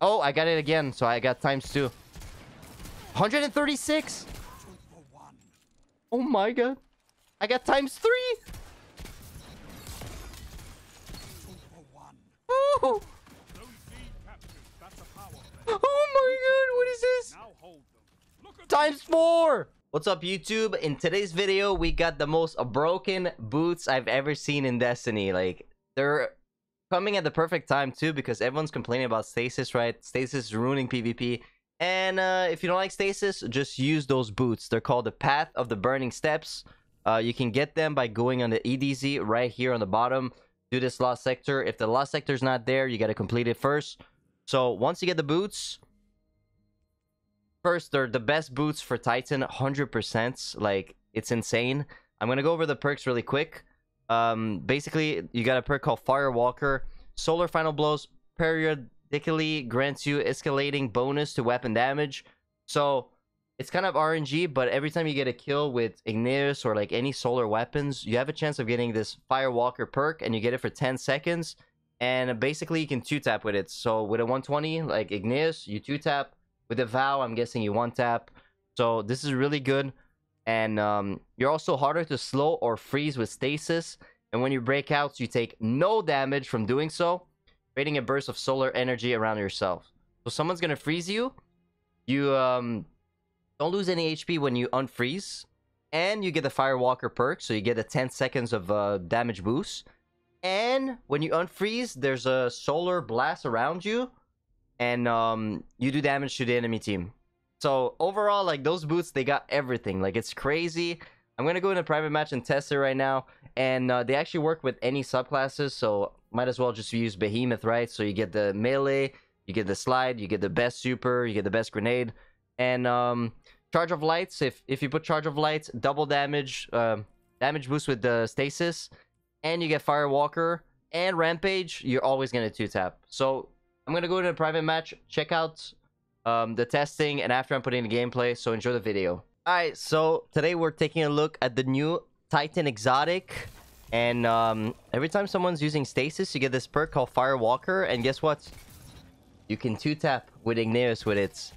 Oh, I got it again, so I got ×2. 136. Oh my god, I got ×3. Oh. Oh my god, what is this? ×4. What's up, YouTube? In today's video, we got the most broken boots I've ever seen in Destiny. Like, they're coming at the perfect time too, because everyone's complaining about Stasis, right? Stasis ruining PvP. And if you don't like Stasis, just use those boots. They're called The Path of the Burning Steps. You can get them by going on the EDZ right here on the bottom. Do this Lost Sector. If the Lost Sector's not there, you got to complete it first. So once you get the boots, first, they're the best boots for Titan, 100%. Like, it's insane. I'm gonna go over the perks really quick. Basically, you got a perk called Firewalker. Solar Final Blows periodically grants you escalating bonus to weapon damage. So it's kind of RNG, but every time you get a kill with Ignis or like any solar weapons, you have a chance of getting this Firewalker perk, and you get it for 10 seconds. And basically, you can 2-tap with it. So with a 120, like Ignis, you 2-tap. With the Vow, I'm guessing you 1-tap. So this is really good. And you're also harder to slow or freeze with Stasis. And when you break out, you take no damage from doing so, creating a burst of solar energy around yourself. So someone's going to freeze you. You don't lose any HP when you unfreeze. And you get the Firewalker perk. So you get a 10 seconds of damage boost. And when you unfreeze, there's a solar blast around you. And you do damage to the enemy team. So overall, like, those boots, they got everything. Like, it's crazy. I'm gonna go in a private match and test it right now. And they actually work with any subclasses, so might as well just use Behemoth, right? So you get the melee, you get the slide, you get the best super, you get the best grenade. And Charge of Lights, if you put Charge of Lights, double damage, damage boost with the Stasis. And you get Firewalker and Rampage, you're always gonna 2-tap. So I'm gonna go to a private match, check out the testing, and after I'm putting the gameplay, so enjoy the video. Alright, so today we're taking a look at the new Titan exotic, and every time someone's using Stasis, you get this perk called Firewalker, and guess what? You can 2-tap with Ignis with it.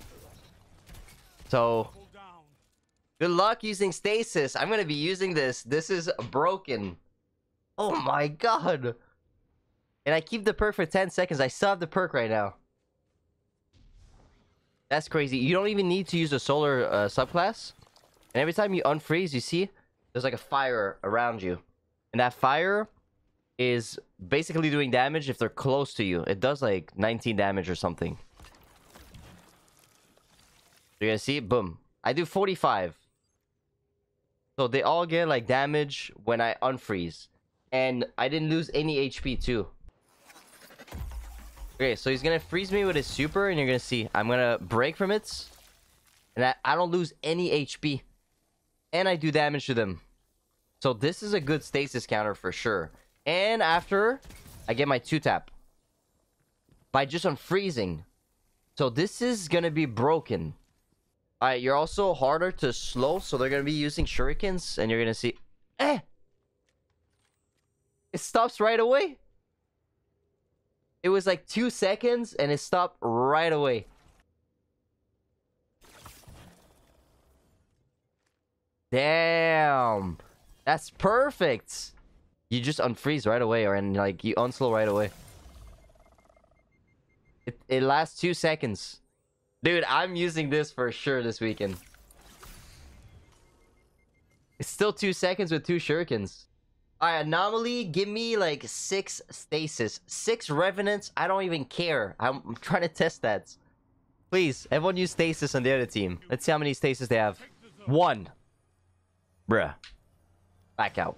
So, good luck using Stasis. I'm gonna be using this. This is broken. Oh my god. And I keep the perk for 10 seconds. I still have the perk right now. That's crazy. You don't even need to use a solar subclass. And every time you unfreeze, you see, there's like a fire around you. And that fire is basically doing damage if they're close to you. It does like 19 damage or something. You're gonna see, boom. I do 45. So they all get like damage when I unfreeze. And I didn't lose any HP too. Okay, so he's gonna freeze me with his super, and you're gonna see I'm gonna break from it, and I don't lose any HP, and I do damage to them. So this is a good Stasis counter for sure. And after, I get my 2-tap by just unfreezing. So this is gonna be broken. All right, you're also harder to slow, so they're gonna be using shurikens, and you're gonna see, it stops right away. It was like 2 seconds, and it stopped right away. Damn. That's perfect. You just unfreeze right away, or and like you unslow right away. It lasts 2 seconds. Dude, I'm using this for sure this weekend. It's still 2 seconds with 2 shurikens. Alright, Anomaly, give me like 6 Stasis. 6 Revenants, I don't even care. I'm trying to test that. Please, everyone use Stasis on the other team. Let's see how many Stasis they have. 1. Bruh. Back out.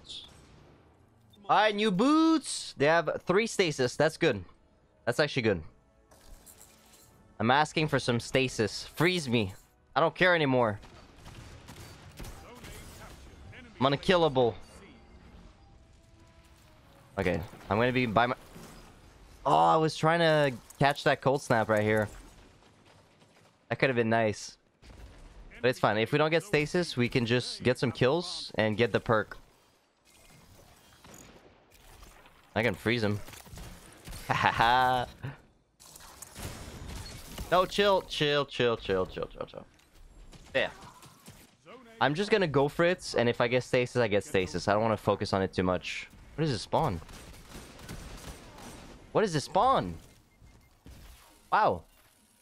Alright, new boots. They have 3 Stasis. That's good. That's actually good. I'm asking for some Stasis. Freeze me. I don't care anymore. I'm unkillable. Okay, I'm gonna be by my... Oh, I was trying to catch that cold snap right here. That could have been nice. But it's fine. If we don't get Stasis, we can just get some kills and get the perk. I can freeze him. Hahaha. No, chill. Yeah. I'm just gonna go for it, and if I get stasis, I get stasis. I don't want to focus on it too much. What is this spawn? What is this spawn? Wow.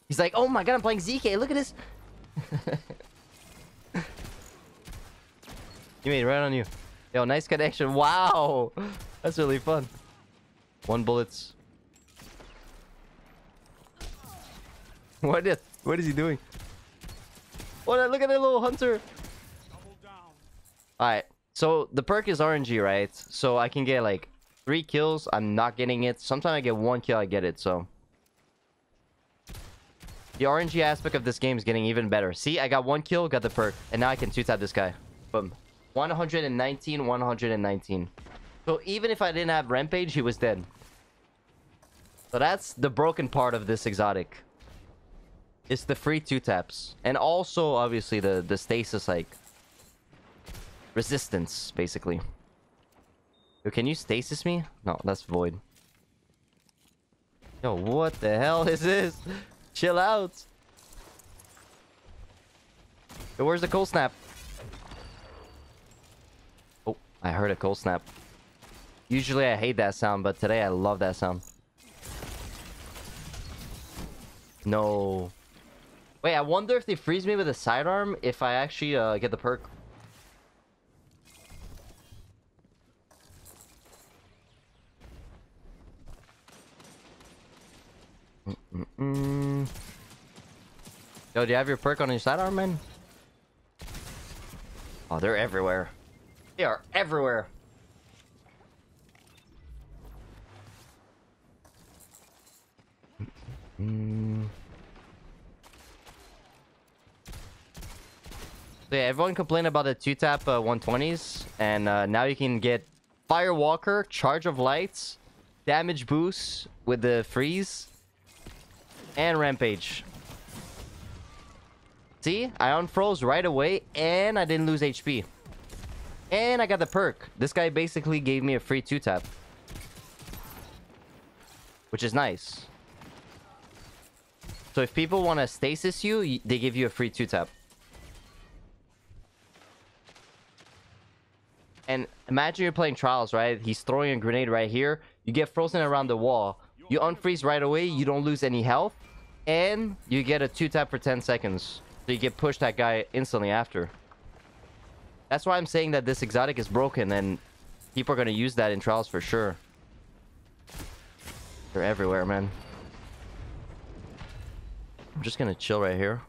He's like, oh my god, I'm playing ZK. Look at this. You made it right on you. Yo, nice connection. Wow. That's really fun. One bullets. What is he doing? What? Look at that little hunter. Alright. So the perk is RNG, right? So I can get like 3 kills. I'm not getting it. Sometimes I get 1 kill, I get it. So the RNG aspect of this game is getting even better. See, I got 1 kill, got the perk, and now I can 2-tap this guy. Boom. 119, 119. So even if I didn't have Rampage, he was dead. So that's the broken part of this exotic. It's the free 2-taps. And also, obviously, the stasis, like, resistance, basically. Yo, can you stasis me? No, that's void. Yo, what the hell is this? Chill out. Yo, where's the cold snap? Oh, I heard a cold snap. Usually I hate that sound, but today I love that sound. No. Wait, I wonder if they freeze me with a sidearm if I actually get the perk. Yo, do you have your perk on your sidearm, man? Oh, they're everywhere. They are everywhere. So yeah, everyone complained about the 2-tap 120s, and now you can get Firewalker, Charge of Lights, damage boost with the freeze, and Rampage. See, I unfroze right away, and I didn't lose HP, and I got the perk. This guy basically gave me a free 2-tap, which is nice. So if people want to stasis you, they give you a free 2-tap. And imagine you're playing Trials, right? He's throwing a grenade right here. You get frozen around the wall. You unfreeze right away. You don't lose any health. And you get a 2-tap for 10 seconds. So you get pushed that guy instantly after. That's why I'm saying that this exotic is broken. And people are going to use that in Trials for sure. They're everywhere, man. I'm just going to chill right here.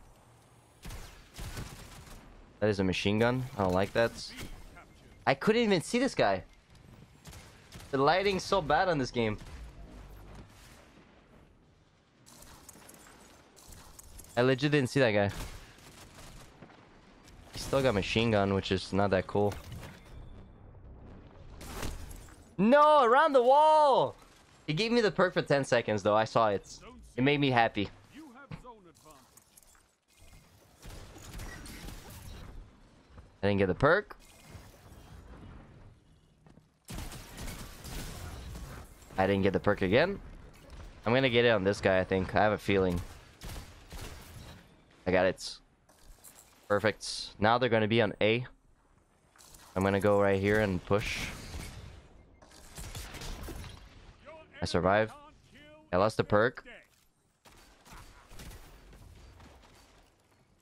That is a machine gun. I don't like that. I couldn't even see this guy. The lighting's so bad on this game. I legit didn't see that guy. He still got machine gun, which is not that cool. No, around the wall! He gave me the perk for 10 seconds, though. I saw it. It made me happy. I didn't get the perk. I didn't get the perk again. I'm gonna get it on this guy, I think. I have a feeling. I got it. Perfect. Now they're gonna be on A. I'm gonna go right here and push. I survived. I lost the perk.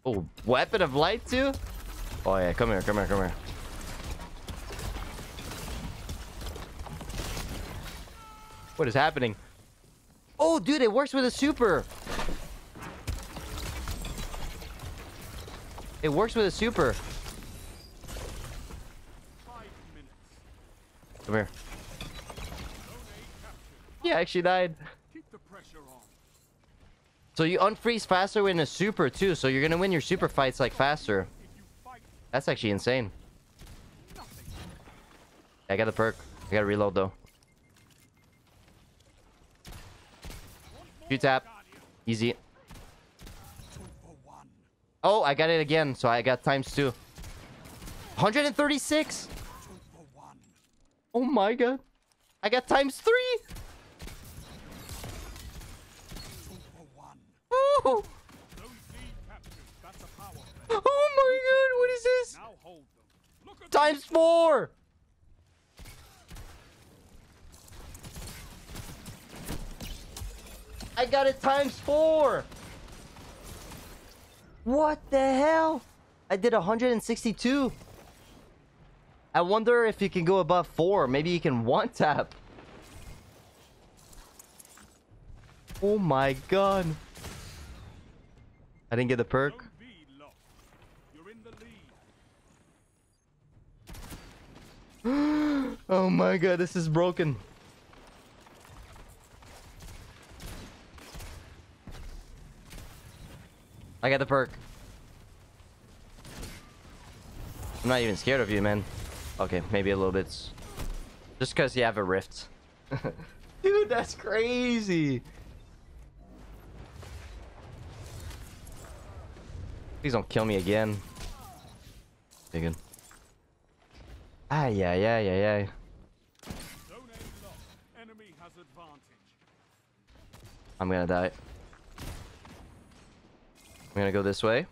Oh, weapon of light too? Oh yeah, come here, come here, come here. What is happening? Oh, dude, it works with a super. It works with a super. Come here. Yeah, I actually died. So you unfreeze faster when a super too. So you're gonna win your super fights like faster. That's actually insane. Yeah, I got the perk. I gotta reload though. 2-tap. Easy. Oh, I got it again. So I got ×2. 136. Oh my god. I got ×3. Oh my god, what is this? Times 4! I got it times 4! What the hell? I did 162. I wonder if you can go above 4. Maybe you can one tap. Oh my god. I didn't get the perk. Oh my god, this is broken. I got the perk. I'm not even scared of you, man. Okay, maybe a little bit. Just because you have a rift. Dude, that's crazy. Please don't kill me again. Digging. Ah, yeah, yeah, yeah, yeah. I'm gonna die. I'm gonna go this way.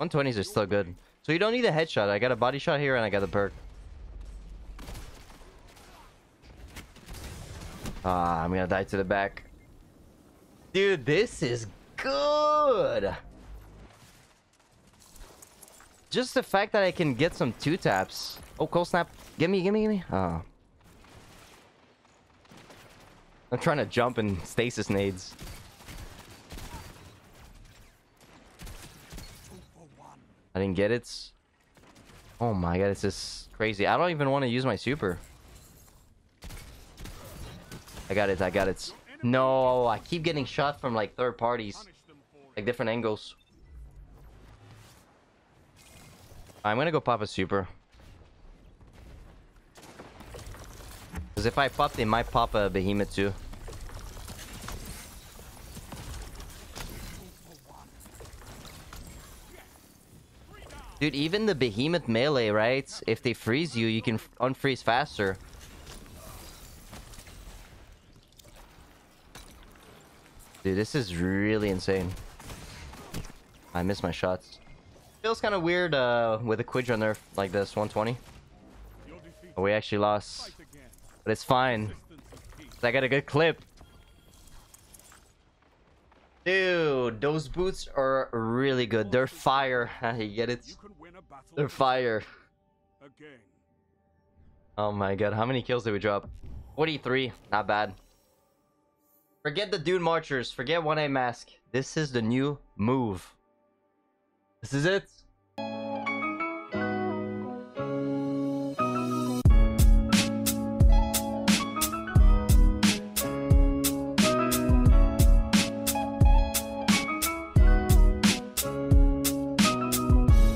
$120s are still good. So you don't need a headshot. I got a body shot here and I got the perk. Ah, I'm gonna die to the back. Dude, this is good. Just the fact that I can get some 2-taps. Oh, cold snap. Gimme, gimme, gimme. Oh. I'm trying to jump and stasis nades. I didn't get it. Oh my god, it's just crazy. I don't even want to use my super. I got it, I got it. No, I keep getting shot from like third parties. Like different angles. I'm gonna go pop a super. Because if I pop, they might pop a behemoth too. Dude, even the behemoth melee, right? If they freeze you, you can unfreeze faster. Dude, this is really insane. I missed my shots. Feels kind of weird with a Quidron nerf like this, 120. Oh, we actually lost. But it's fine. I got a good clip. Dude, those boots are really good. They're fire. You get it? They're fire. Oh my god, how many kills did we drop? 43. Not bad. Forget the Doom Marchers. Forget 1A mask. This is the new move. This is it.